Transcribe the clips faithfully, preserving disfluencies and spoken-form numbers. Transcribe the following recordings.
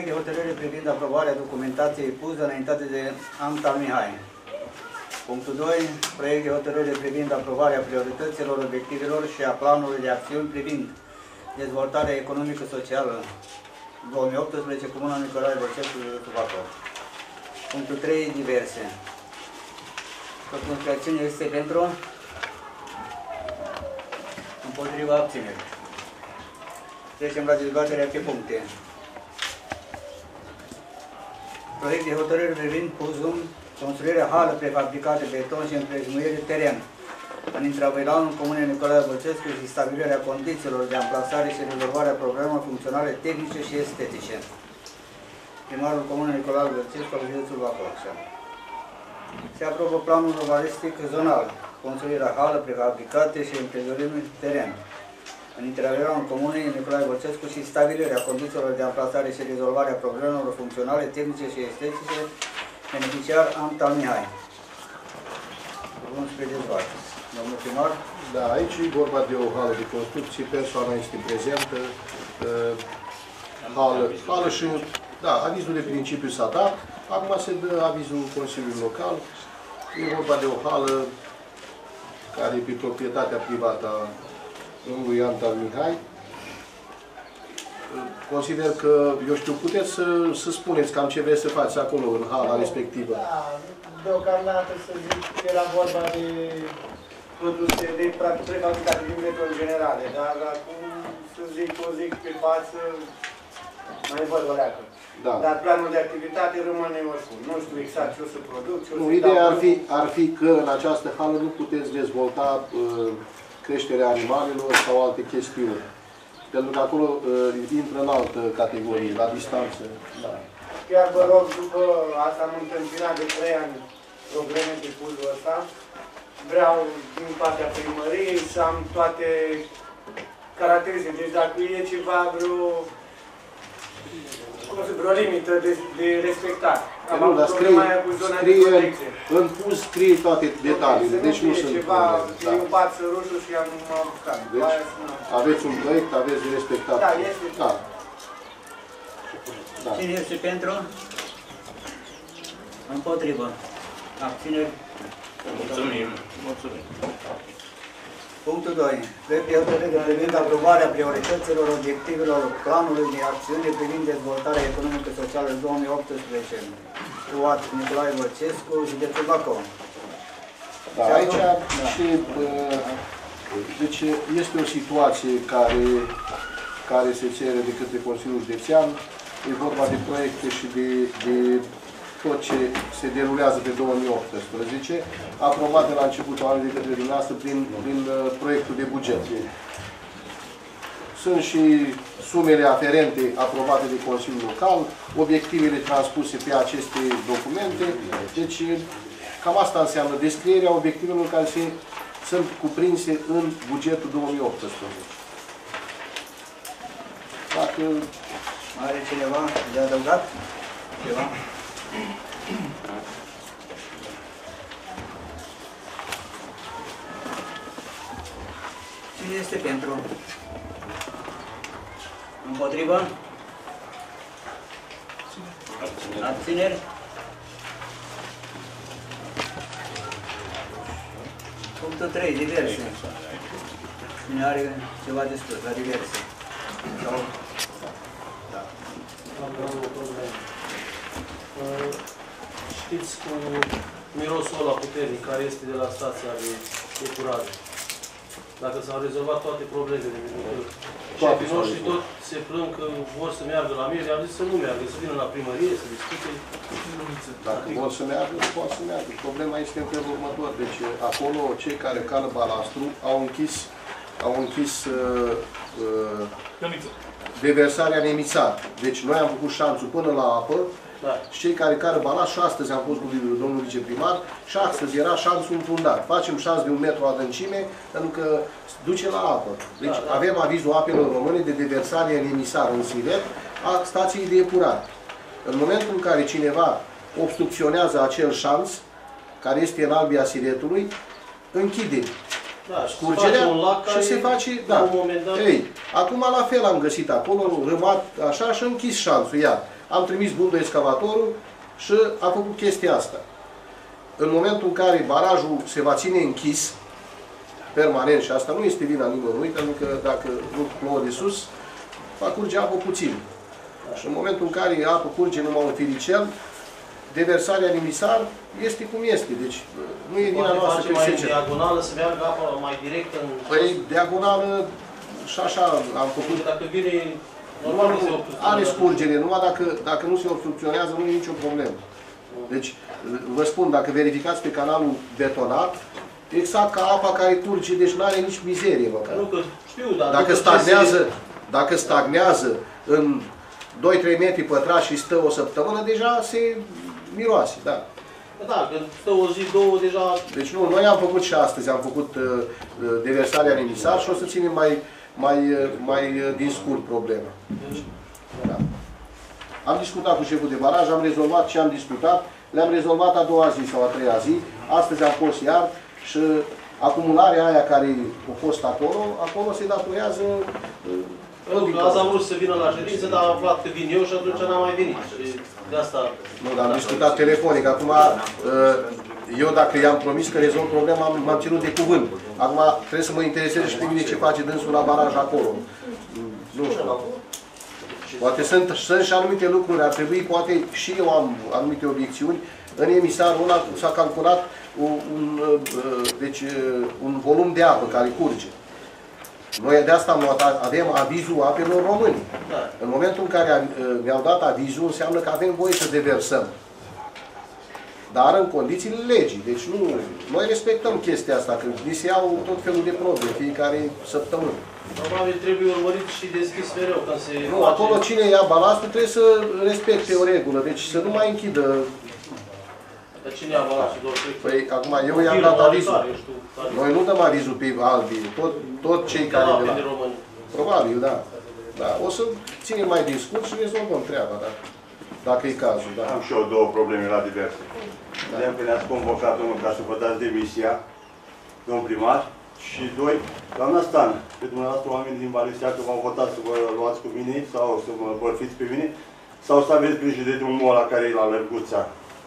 proiect de hotărâre privind aprobarea documentației pus înaintate de Antal Mihai. Punctul doi. Proiect de hotărâre privind aprobarea priorităților, obiectivelor și a planului de acțiuni privind dezvoltarea economică-socială două mii optsprezece, Comuna Nicolae Bălcescu, Tupacor. Punctul trei. Diverse. Propunerea de acțiune este pentru, împotriva, abțineri. Trecem la dezbaterea pe puncte. Proiect de hotărâre privind puzum, construirea hală prefabricată beton și împrejmuire teren în intravilanul Comunei Nicolae Bălcescu și stabilirea condițiilor de amplasare și rezolvarea problemelor funcționale tehnice și estetice. Primarul Comunei Nicolae Bălcescu al județului Bacau. Se aprobă planul urbanistic zonal, construirea hală prefabricată și împrejmuire teren în interiorul Comunei Nicolae Bălcescu și stabilirea condițiilor de amplasare și rezolvarea problemelor funcționale, tehnice și estetice, beneficiar Antal Mihai. Vom spre dezbatere. Domnul primar. Da, aici e vorba de o hală de construcții, persoana este prezentă, hală, hală și, da, avizul de principiu s-a dat, acum se dă avizul Consiliului Local, e vorba de o hală care e pe proprietatea privată a lui Antal Mihai. Consider că, eu știu, puteți să, să spuneți cam ce vreți să faceți acolo, în hala respectivă. Da, deocamdată să zic că era vorba de produse de prefabricate din beton generale, dar acum, să zic, o zic pe față, mai văd o leacă. Da. Dar planul de activitate rămâne oricum. Nu știu exact ce o să produc, ce o să nu, ideea ar fi, ar fi că în această hală nu puteți dezvolta uh, creșterea animalelor sau alte chestiuni. Pentru că acolo uh, intră în altă categorie, la distanță. Da. Chiar vă rog, după asta am întâmpinat de trei ani probleme de puzul ăsta. Vreau din partea primăriei să am toate caracteristici. Deci dacă e ceva vreo, cum să, vreo limită de, de respectat. Am nu, dar scrie, cu zona scrie de protecție. În pus scrie toate detaliile, deci nu sunt ceva, da. E un pat roșu și am apucat. Deci aveți un proiect, aveți respectat. Da, este. Da. Da. Cine este pentru? Împotrivă. Abțineri. Mulțumim. Mulțumim. Punctul doi. Trebuie hotărâre privind aprobarea priorităților, obiectivelor, planului de acțiune privind dezvoltarea economică socială două mii optsprezece. Ruat Nicolae Vățescu, județul Bacău. Da, aici și, deci, este o situație care, care se cere de către Consiliul Județean. E vorba de proiecte și de, de tot ce se derulează pe două mii optsprezece, aprobate la începutul anului de către dumneavoastră prin, prin proiectul de buget. Sunt și sumele aferente aprobate de Consiliul Local, obiectivele transpuse pe aceste documente. Deci, cam asta înseamnă descrierea obiectivelor care se, sunt cuprinse în bugetul două mii optsprezece. Dacă are cineva de adăugat? Ceva? Cine este pentru? Împotrivă? Abțineri? Punctul trei. Diverse. Cine are ceva de spus la diverse? Sau? Da. Știți cu mirosul ăla puternic care este de la stația de epurare. Dacă s-au rezolvat toate problemele, șefii noștri tot se plâng că vor să meargă la mine, am zis să nu meargă, să vină la primărie, să discute. Dacă vor să meargă, pot să meargă. Problema este în felul următor. Deci acolo cei care cală balastru au închis, au închis uh, uh, deversarea Nemița. Deci noi am făcut șanțul până la apă. Da. Și cei care care balast, și astăzi am fost cu domnul viceprimar, și astăzi era șanțul înfundat. Facem șans de un metru adâncime, pentru că duce la apă. Deci da, da. Avem avizul apelor române de deversare în emisar, în Siret, a stației de epurare. În momentul în care cineva obstrucționează acel șanț, care este în albia Siretului, închide. da, scurgerea și se face, da. Dat... Ei, acum la fel am găsit acolo, rămat așa și închis șanțul, ia. Am trimis buldo excavatorul și a făcut chestia asta. În momentul în care barajul se va ține închis, permanent, și asta nu este vina nimănui, pentru că dacă nu plouă de sus, va curge apă puțin. Și în momentul în care apă curge numai un firicel, deversarea în emisar este cum este, deci nu e vina noastră pe secere. Mai diagonală, să meargă apa mai direct în... Păi, diagonală și așa am făcut. Dacă vine, normal nu se obstrucționează. Are scurgere, numai dacă, dacă nu se obstrucționează, nu e nicio problemă. Deci, vă spun, dacă verificați pe canalul betonat, exact ca apa care curge, deci nu are nici mizerie, măcar. Nu că știu, dar... Dacă stagnează, dacă stagnează în doi trei metri pătrați și stă o săptămână, deja se miroase, da. Da, că stă o zi, două, deja... Deci nu, noi am făcut și astăzi, am făcut uh, deversarea în emisar și o să ținem mai, mai, mai uh, din scurt problema. Da. Am discutat cu șeful de baraj, am rezolvat ce am discutat, le-am rezolvat a doua zi sau a treia zi, astăzi am fost iar și acumularea aia care a fost acolo, acolo se datorează... Uh, Azi am vrut să vină la ședință, dar am aflat că vin eu și atunci n-am mai venit. De asta... Nu, dar am discutat telefonic. Acum, eu dacă i-am promis că rezolv problema, m-am ținut de cuvânt. Acum trebuie să mă intereseze și pe mine ce face dânsul la baraj acolo. Nu știu. Poate sunt, sunt și anumite lucruri. Ar trebui, poate și eu am anumite obiecțiuni. În emisarul ăla s-a calculat un, un, deci, un volum de apă care curge. Noi de asta avem avizul apelor români. Da. În momentul în care mi-au dat avizul, înseamnă că avem voie să deversăm. Dar în condițiile legii. Deci nu, noi respectăm chestia asta, că ni se iau tot felul de probe, fiecare săptămână. Probabil trebuie urmărit și deschis mereu. Ca se nu, face... acolo cine ia balastul trebuie să respecte o regulă, deci să nu mai închidă. Dar cine ia balastul? Păi acum eu i-am dat avizul. Noi nu dăm avizul pe albii, tot, tot cei care de la... Probabil, da. Da. O să ținem mai din scurt și rezolvăm treaba, da. Dacă e cazul, da. Am și eu două probleme la diverse. Da. De-am că ne-ați convocat, unul, ca să vă dați demisia, domn primar, și doi, doamna Stană, pe dumneavoastră oameni din Valencia, că v-am votat să vă luați cu mine sau să mă bărfiți pe mine, sau să aveți grijă de drumul ăla care e la Lărguța.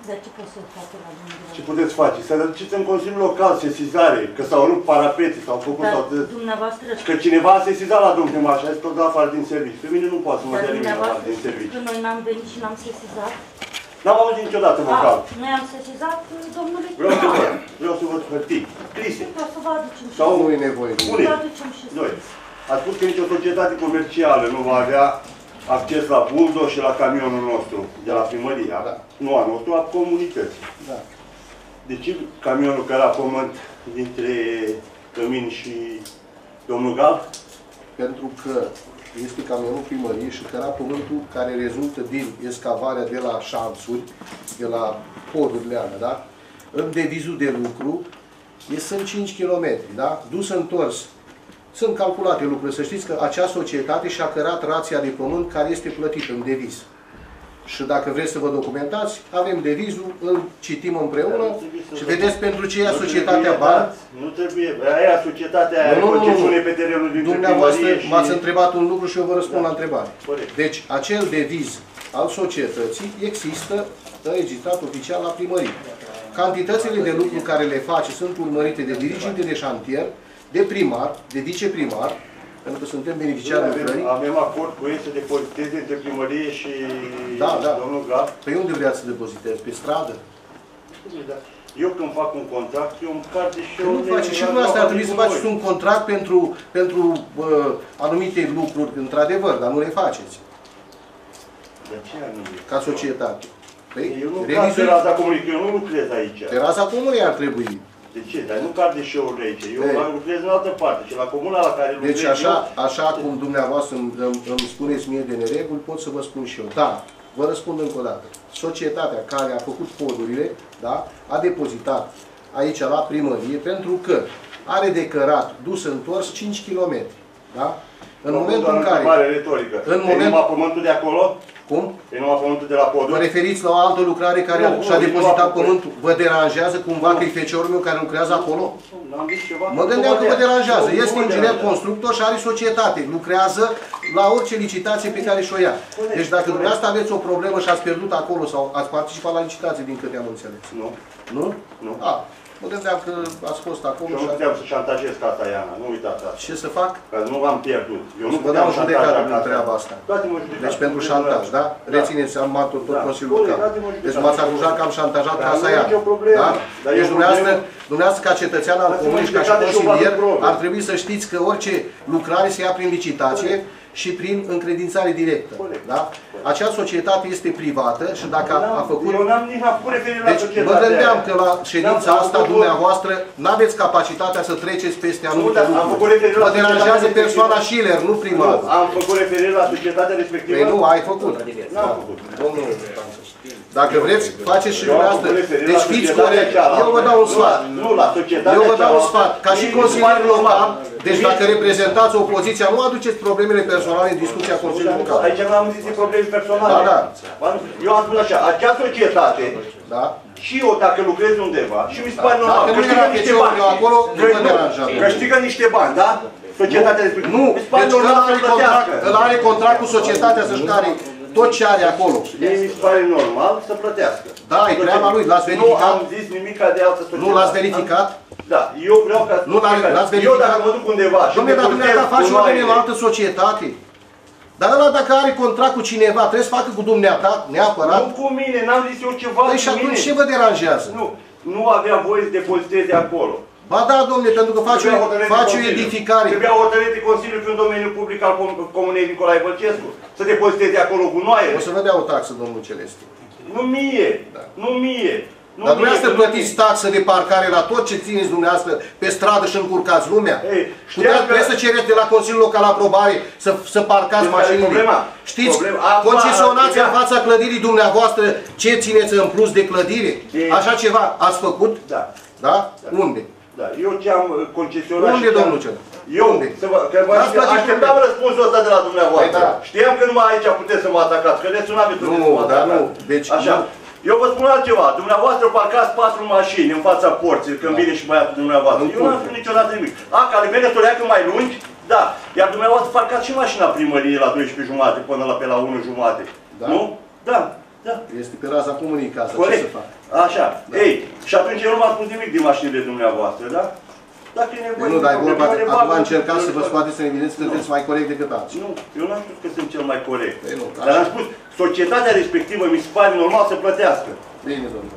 Dar ce poți să faci la dumneavoastră? Ce puteți face? Să duceți în Consiliul Local, sesizare, că s-au rupt parapete, s-au făcut... Dar dumneavoastră... Că cineva a sesizat la domnul primar și a zis că da afară din serviciu. Pe mine nu poate să mă dea nimeni afară din serviciu. Că noi n-am venit și n-am sesizat? N-am auzit niciodată vocal. Noi am sesizat domnului primar. Vreau să văd, vreau să văd hârtii, scrise. Să vă aducem și noi. Sau nu e nevoie. Unii, doi. A spus că nicio societate comercială nu va avea acces la buldo și la camionul nostru, de la primăria, da. Nu a nostru, a comunității. Da. Deci camionul care a pământ dintre Cămin și domnul Gal? Pentru că este camionul primăriei și căra pământul care rezultă din escavarea de la șanțuri, de la podurile alea, da? În devizul de lucru, sunt cinci kilometri, da? Dus-întors. Sunt calculate lucrurile. Să știți că acea societate și-a cărat rația de pământ care este plătită în deviz. Și dacă vreți să vă documentați, avem devizul, îl citim împreună și vedeți pentru ce e societatea bani. Nu trebuie, aia societatea aia concesiune pe terenul din dumneavoastră m-ați întrebat un lucru și eu vă răspund la întrebare. Deci, acel deviz al societății există înregistrat oficial la primărie. Cantitățile de lucru care le face sunt urmărite de diriginte de șantier, de primar, de viceprimar, pentru că suntem beneficiari de primărie. Avem acord cu ei să depoziteze între primărie și da, da. Domnul Graf. Pe unde vreați să depozitezi? Pe stradă? Da. Eu când fac un contract, eu îmi carte și eu... Nu face și dumneavoastră, ar trebui să faceți un contract pentru, pentru uh, anumite lucruri, într-adevăr, dar nu le faceți. De ce anumite? Ca societate. Păi, eu nu cad terasa comunii, că eu nu lucrez aici. Terasa comunii ar trebui. De ce? Dar nu cad deșeurile aici. Eu mai lucrez în altă parte și la comuna la care lucrez. Deci așa, eu... așa cum dumneavoastră îmi, îmi spuneți mie de nereguli, pot să vă spun și eu. Da, vă răspund încă o dată. Societatea care a făcut podurile, da, a depozitat aici la primărie pentru că are decărat dus întors cinci kilometri. Da? În momentul în care... În momentul... E numai pământul de acolo? Cum? E numai pământul de la poduri? Vă referiți la o altă lucrare care și-a depozitat pământul? Vă deranjează cumva că e feciorul meu care lucrează acolo? Mă gândeam că vă deranjează. Este inginer constructor și are societate. Lucrează la orice licitație pe care și-o ia. Deci dacă dumneavoastră aveți o problemă și ați pierdut acolo sau ați participat la licitație, din câte am înțeles. Nu. Nu? Nu. A. Mă gândeam că ați fost acolo și... Eu nu puteam să șantajez casa Iana, nu uitați asta. Ce să fac? Că nu v-am pierdut. Eu nu puteam să judecată din treaba asta. Deci pentru șantaj, da? Rețineți, am martor tot Consiliul Local. Deci m-ați acuzat că am șantajat casa Iana. Da? Deci dumneavoastră, ca cetățean al comunii și ca și consilier, ar trebui să știți că orice lucrare se ia prin licitație și prin încredințare directă. Da? Acea societate este privată și dacă a făcut... Eu n-am nici făcut referire la societatea aia. Vă gândeam că la ședința asta dumneavoastră n-aveți capacitatea să treceți peste anumite lucruri. Vă deranjează persoana Schiller, nu primarul. Am făcut referire la societatea respectivă. Păi nu, ai făcut. N-am făcut. Domnule, dacă vreți, faceți și dumneavoastră. Deci fiți corect. Eu vă dau un sfat. Eu vă dau un sfat. Ca și consilier local, deci dacă reprezentați opoziția, nu aduceți problemele personale în discuția Consiliului Local. Aici nu am zis probleme personale. Da, da. Eu am spus așa, acea societate, da. Și eu dacă lucrez undeva, și mi se pare normal, câștigă niște bani. Acolo, nu mă deranjează. Câștigă niște bani, da? Societatea de spune. Nu, deci îl are contract cu societatea să-și care tot ce are acolo. Ei mi se pare normal să plătească. Da, e treaba lui, l-ați verificat. Nu am zis nimic de altă societate. Nu l-ați verificat? Da, eu vreau ca să... Nu l-ați verificat? Eu dacă mă duc undeva și... Dom'le, dar dumneavoastră faci ordine la altă societate. Dar ăla dacă are contract cu cineva, trebuie să facă cu dumneata, neapărat. Nu cu mine, n-am zis eu ceva cu mine. Păi și atunci ce vă deranjează? Nu, nu avea voie să depoziteze acolo. Ba da, domnule, pentru că faci o, faci o edificare. Trebuia o hotărâre de Consiliu pe un domeniu public al Comunei Nicolae Bălcescu. Să depoziteze acolo gunoaiele. O să vă dea o taxă, domnul Celestin. Nu mie, da. Nu mie. Nu dar dumneavoastră plătiți taxă de parcare la tot ce țineți dumneavoastră pe stradă și încurcați lumea. Ei, puteați că... să cereți de la Consiliul Local aprobare să, să parcați de mașinile. Știți, concesionați în fața clădirii dumneavoastră ce țineți în plus de clădire. Ei. Așa ceva ați făcut? Da. Da? Da. Unde? Da. Eu ce am concesionat... Unde, domnul Cel? Eu, unde? Să vă, că vă așteptam răspunsul ăsta de la dumneavoastră. Da. Știam că numai aici puteți să mă atacați, că le sunam pe toți să mă atacați. Așa. Eu vă spun altceva, dumneavoastră parcați patru mașini în fața porții, când da. Vine și băiatul dumneavoastră. Nu, eu nu am spus niciodată nimic. A, care vine o leacă mai lungi, da. Iar dumneavoastră parcați și mașina primăriei la douăsprezece jumate până la pe la unu jumate. Da? Nu? Da. Da. Este pe raza comunii casa, corect. Ce să fac? Așa. Da. Ei, și atunci eu nu v-am spus nimic din mașinile dumneavoastră, da? Dacă e nevoie, nu, dar e vorba, acum încercați să vă scoateți în evidență că sunteți mai corect decât alții. Nu, eu nu am spus că sunt cel mai corect. Ei, nu, dar am spus, societatea respectivă mi se pare normal să plătească. Bine, domnule.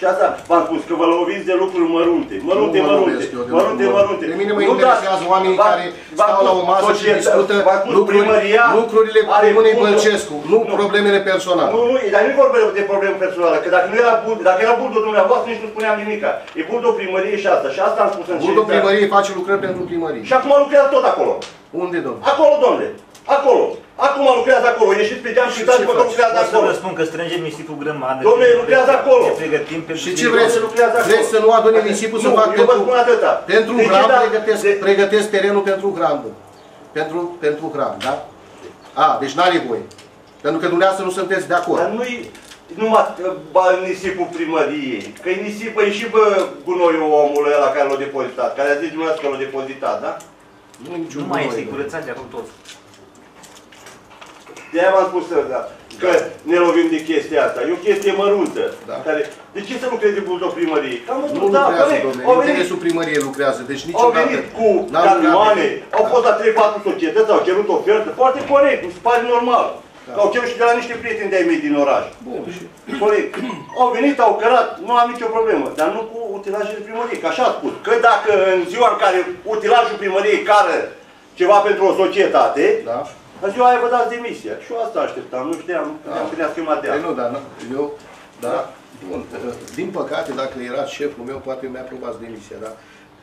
Și asta v-am spus, că vă loviți de lucruri mărunte. Mărunte, mărunte, mărunte, mărunte. Pe mine mă interesează oamenii care stau la o masă și discută lucrurile comunei Bălcescu, nu problemele personale. Nu, nu, dar nu e vorba de probleme personale, că dacă era burdul dumneavoastră, nici nu spuneam nimica. E burdul primăriei și asta, și asta am spus în ceea. Burdul primăriei face lucrări pentru primărie. Și acum lucrează tot acolo. Unde, domnule? Acolo, domnule. Acolo. Acum lucrează acolo, ieșiți pe geam și uitați că lucrează acolo. Să răspund că strângem nisipul grămadă. Dom'le, lucrează acolo. Și ce vreți? Vreți să nu adune nisipul să fac pentru... Nu, eu vă spun atâta. Pentru hram pregătesc terenul pentru hram. Pentru hram, da? A, deci n-are voie. Pentru că dumneavoastră nu sunteți de acord. Dar nu-i... Numai nisipul primăriei. Că-i nisipă, e și gunoiul omului ăla care l-a depozitat. Care a zis dumneavoastră că l-a depozitat, da? Nu mai este curățat de acolo tot. De-aia v-am spus că ne lovim de chestia asta. E o chestie măruntă. De ce să lucrezi din buldog primăriei? Nu lucrează, domnule. Interesul primăriei lucrează. Deci niciodată... Au venit cu camioane, au fost la trei patru societăți, au cerut ofertă. Foarte corect, mi se pare normal. Au cerut și de la niște prieteni de-ai mei din oraș. Corect. Au venit, au cărat, nu am nicio problemă. Dar nu cu utilajele primăriei, că așa a spus. Că dacă în ziua în care utilajul primăriei cară ceva pentru o societate, în ziua aia vă dați demisia. Și eu asta așteptam, nu știam că ne-a schimbat de asta. Nu, dar eu, da, bun, din păcate, dacă erați șeful meu, poate mi-a aprobați demisia, dar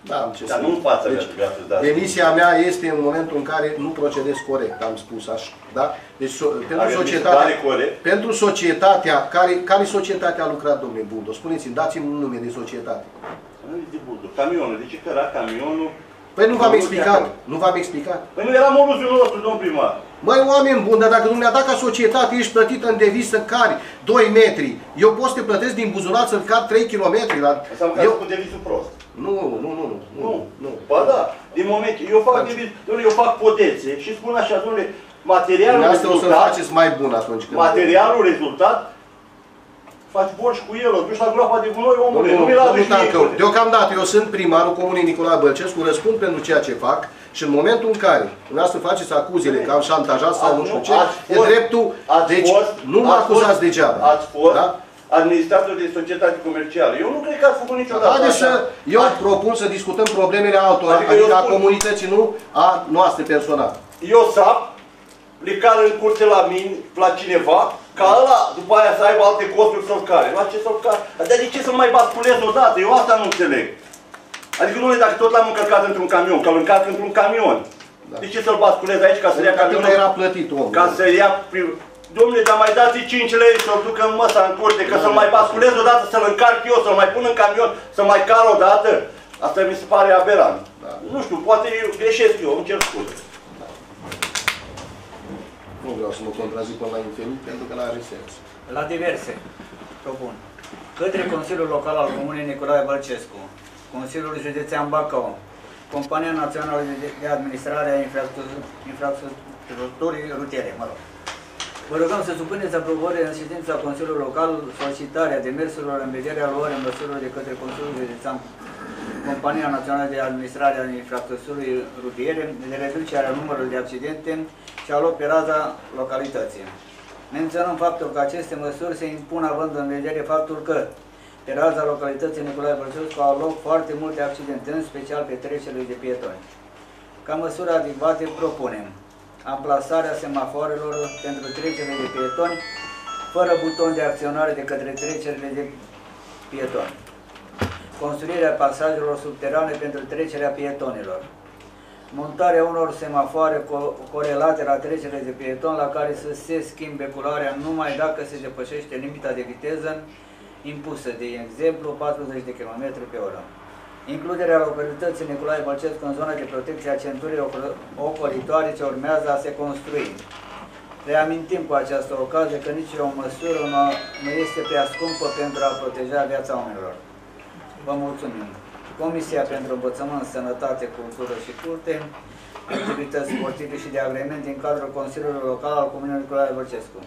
n-am ce să... Dar nu-mi față că trebuia să-ți dați. Demisia mea este în momentul în care nu procedez corect, am spus așa, da? Deci, pentru societatea, care societate a lucrat, domnule Budo? Spuneți-mi, dați-mi un nume de societate. Nu e de Budo, camionul, de ce căra camionul? Păi nu v-am explicat, nu v-am explicat. Păi nu era molusul nostru, domn primar. Măi, oameni buni, dar dacă dumneata ca societate ești plătită în deviz să cari doi metri, eu pot să te plătesc din buzunar să-l car trei kilometri. Dar eu cu devizul prost. Nu, nu, nu, nu. Nu, nu. Ba da, din moment, eu fac deviz, eu fac podețe și spun așa, domnule, materialul rezultat... Asta o să-l faceți mai bun atunci când... Materialul rezultat, faci borș cu el, o duci la groapa de gunoi, omule, nu mi-l aduci nicule. Deocamdată, eu sunt primarul comunei Nicolae Bălcescu, răspund pentru ceea ce fac și în momentul în care dumneavoastră faceți acuzele că am șantajat sau nu știu ce, e dreptul, deci nu mă acuzați degeaba. Ați fost administrator de societate comercială. Eu nu cred că ați făcut niciodată. Haideți să, eu propun să discutăm problemele altora, adică a comunității, nu a noastre personale. Eu sap, le car în curte la mine, la cineva, ca ăla, după aia să aibă alte costuri să-l care. La ce să-l care? Dar de ce să mai basculez odată? Eu asta nu înțeleg. Adică, nu, dacă tot l-am încărcat într-un camion, că-l încărc într-un camion. Da. De ce să-l basculez aici ca să-l ia camionul? Era plătit, om. Ca să-l ia... Dom'le, dar mai dați-i cinci lei și să-l duc în măsa, în curte, că să-l mai basculez odată, să-l încarc eu, să-l mai pun în camion, să mai car odată. Asta mi se pare aberant. Da. Nu știu, poate eu greșesc eu, îmi cer scuze. Nu vreau să mă contrazic până la infinit, pentru că n-are sens. La diverse, propun. Către Consiliul Local al Comunei Nicolae Bălcescu, Consiliul Județean Bacau, Compania Națională de Administrare a Infrastructurii Rutiere, mă rog. Vă rugăm să supuneți aprobare în ședința Consiliului Local solicitarea demersurilor în vederea luării măsurilor de către Consiliul Județean Compania Națională de Administrare a Infrastructurii Rutiere de reducerea numărului de accidente și a lor pe raza localității. Menționăm faptul că aceste măsuri se impun având în vedere faptul că pe raza localității Nicolae Bălcescu au loc foarte multe accidente, în special pe trecerile de pietoni. Ca măsură adecvată propunem amplasarea semaforelor pentru trecerile de pietoni fără buton de acționare de către trecerile de pietoni, construirea pasajelor subterane pentru trecerea pietonilor, montarea unor semafoare co corelate la trecerile de pieton la care să se schimbe culoarea numai dacă se depășește limita de viteză impusă, de exemplu patruzeci de kilometri pe oră. Includerea localității Nicolae Bălcescu în zona de protecție a centurii ocolitoare ce urmează a se construi. Reamintim cu această ocazie că nici o măsură nu este prea scumpă pentru a proteja viața oamenilor. Vă mulțumim! Comisia pentru Învățământ, Sănătate, Cultură și Curte, Activități Sportive și de Agrement din cadrul Consiliului Local al Comunei Nicolae Bălcescu.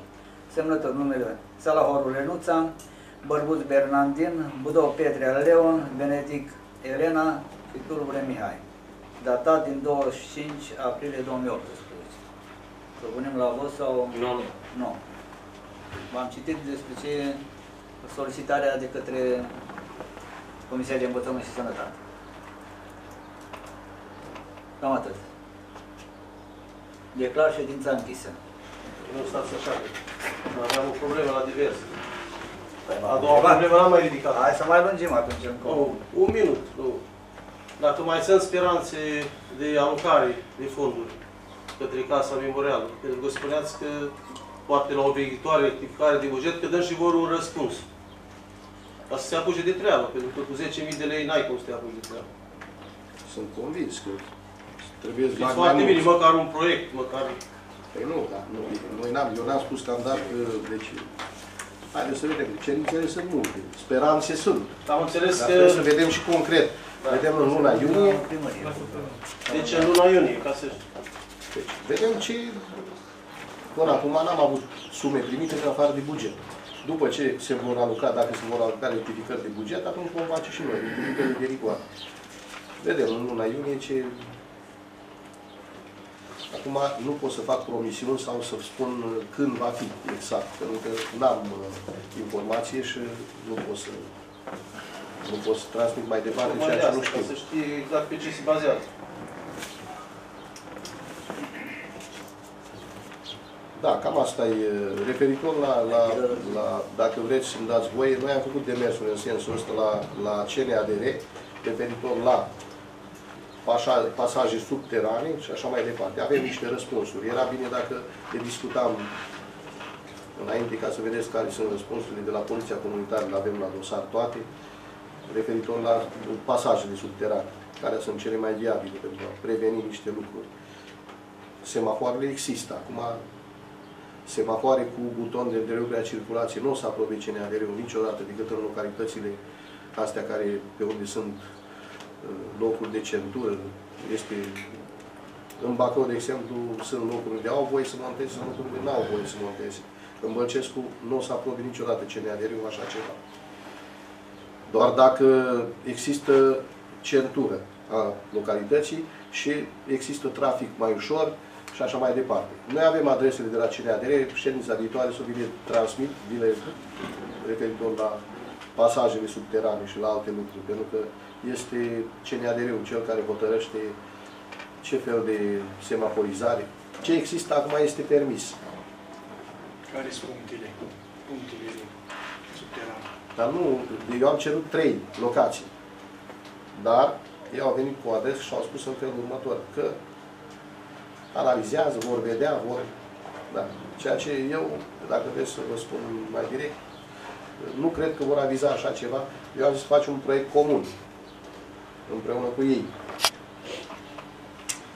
Semnător numele Salahorul Lenuța, Bărbut Bernandin, Budou Petrea Leon, Benedic Elena, Ficurul Mihai. Datat din douăzeci și cinci aprilie două mii optsprezece. Propunem la vot sau... Nu. Nu. V-am citit despre ce solicitarea de către Comisia de Învățământ și Sănătate. Cam atât. Declar ședința închisă. Nu stați așa. Aveam o problemă la diverse. A doua problemă n-am mai ridicat. Hai să mai lungim atunci încă. Nu, un minut. Nu. Dacă mai sunt speranțe de alocare de fonduri către Casa Memorială, pentru că spuneați că poate la o viitoare rectificare de buget, că dăm și vor un răspuns. Ca să se apuce de treabă, pentru că cu zece mii de lei n-ai cum să te apuci de treabă. Sunt convins că trebuie să faci foarte bine, măcar un proiect, măcar... Păi nu, da, nu, noi n-am, eu n-am spus că am dat, deci... Haideți să vedem, cerințele sunt multe, speranțe sunt. Am înțeles că... Trebuie să vedem și concret. Vedem în luna iunie. Deci în luna iunie, ca să... Deci, vedem ce... Până acum n-am avut sume primite în afară de buget. După ce se vor aloca, dacă se vor aloca rectificări de buget, atunci vom face și noi rectificări de rigoare. Vedem în luna iunie ce... Acum nu pot să fac promisiuni sau să spun când va fi exact, pentru că n-am informație și nu pot să, nu pot să transmit mai departe ceea ce nu știu. Să știi exact pe ce se bazează. Da, cam asta e referitor la, la, la dacă vreți să-mi dați voie, noi am făcut demersuri în sensul ăsta la, la C N A D R, referitor la pasaje subterane și așa mai departe. Avem niște răspunsuri. Era bine dacă le discutam înainte ca să vedeți care sunt răspunsurile de la Poliția Comunitară, le avem la dosar toate, referitor la pasajele subterane. care sunt cele mai viabile pentru a preveni niște lucruri. Semafoarele există. Acum, semafoare cu buton de derulare a circulației nu o să aprobe C N R-ul niciodată decât în localitățile astea care, pe unde sunt locuri de centură. Este, în Bacău, de exemplu, sunt locuri unde au voie să monteze, sunt locuri unde nu au voie să monteze. În Bălcescu nu o să aprobe niciodată C N R-ul așa ceva. Doar dacă există centură a localității și există trafic mai ușor și așa mai departe. Noi avem adresele de la C N A D R, ședința viitoare să vi le transmit, vi le referitor la pasajele subterane și la alte lucruri, pentru că este C N A D R-ul cel care hotărăște ce fel de semaforizare. Ce există acum este permis. Care sunt punctele? Punctele subterane. Dar nu, eu am cerut trei locații. Dar ei au venit cu adres și au spus în felul următor, că analizează, vor vedea, vor... Da. Ceea ce eu, dacă vreți să vă spun mai direct, nu cred că vor aviza așa ceva. Eu am zis să facem un proiect comun, împreună cu ei.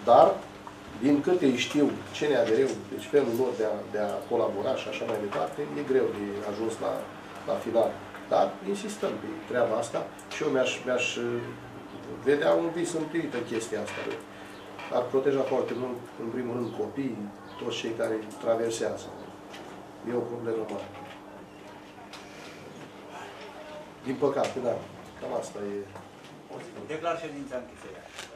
Dar, din câte îi știu C N A D R-ul, deci felul lor de a, de a colabora și așa mai departe, e greu de ajuns la, la final. Dar insistăm pe treaba asta și eu mi-aș mi-aș vedea un vis împlinită chestia asta. Ar proteja foarte mult, în primul rând, copiii, toți cei care traversează. E o problemă mare. Din păcate, da. Cam asta e. Declar ședința închisă.